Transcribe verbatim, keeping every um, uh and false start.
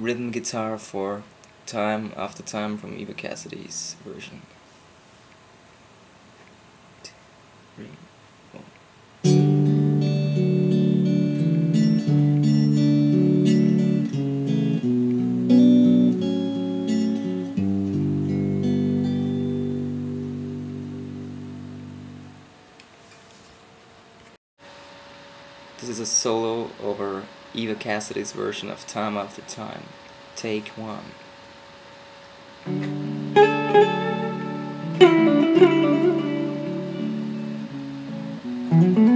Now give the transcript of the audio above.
rhythm guitar for Time After Time from Eva Cassidy's version. Two, three. This is a solo over Eva Cassidy's version of Time After Time. Take one. Mm-hmm.